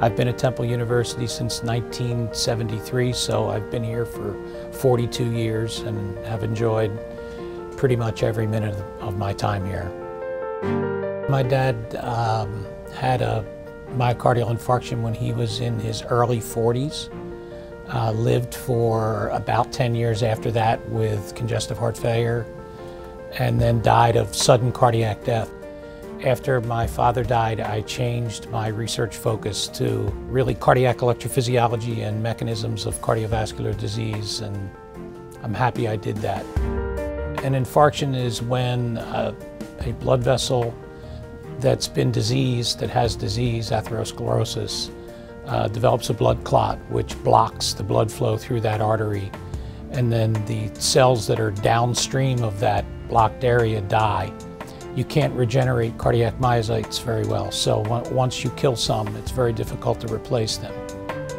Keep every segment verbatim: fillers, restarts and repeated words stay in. I've been at Temple University since nineteen seventy-three, so I've been here for forty-two years and have enjoyed pretty much every minute of my time here. My dad um, had a myocardial infarction when he was in his early forties, uh, lived for about ten years after that with congestive heart failure, and then died of sudden cardiac death. After my father died, I changed my research focus to really cardiac electrophysiology and mechanisms of cardiovascular disease, and I'm happy I did that. An infarction is when uh, a blood vessel that's been diseased, that has disease, atherosclerosis, uh, develops a blood clot, which blocks the blood flow through that artery, and then the cells that are downstream of that blocked area die. You can't regenerate cardiac myocytes very well, so once you kill some, it's very difficult to replace them.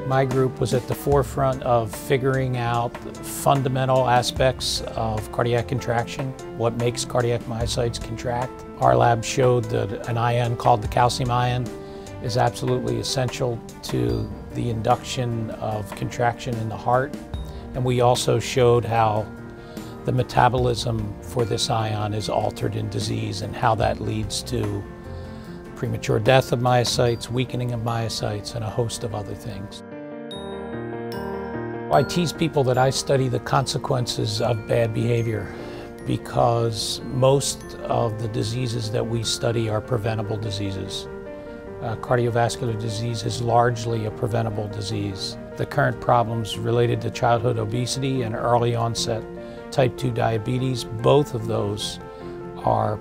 My group was at the forefront of figuring out fundamental aspects of cardiac contraction, what makes cardiac myocytes contract. Our lab showed that an ion called the calcium ion is absolutely essential to the induction of contraction in the heart, and we also showed how the metabolism for this ion is altered in disease and how that leads to premature death of myocytes, weakening of myocytes, and a host of other things. I tease people that I study the consequences of bad behavior because most of the diseases that we study are preventable diseases. Uh, cardiovascular disease is largely a preventable disease. The current problems related to childhood obesity and early onset Type two diabetes, both of those are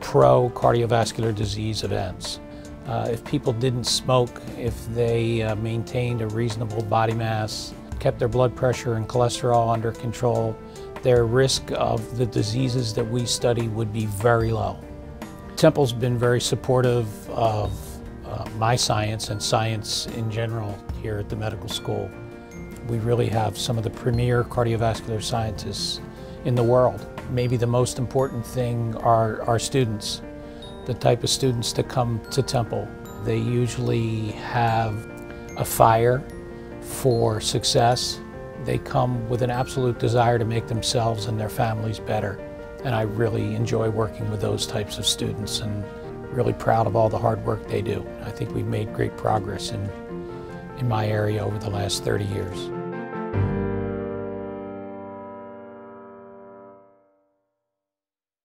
pro-cardiovascular disease events. Uh, if people didn't smoke, if they uh, maintained a reasonable body mass, kept their blood pressure and cholesterol under control, their risk of the diseases that we study would be very low. Temple's been very supportive of uh, my science and science in general here at the medical school. We really have some of the premier cardiovascular scientists in the world. Maybe the most important thing are our students, the type of students that come to Temple. They usually have a fire for success. They come with an absolute desire to make themselves and their families better. And I really enjoy working with those types of students and really proud of all the hard work they do. I think we've made great progress in in my area over the last thirty years.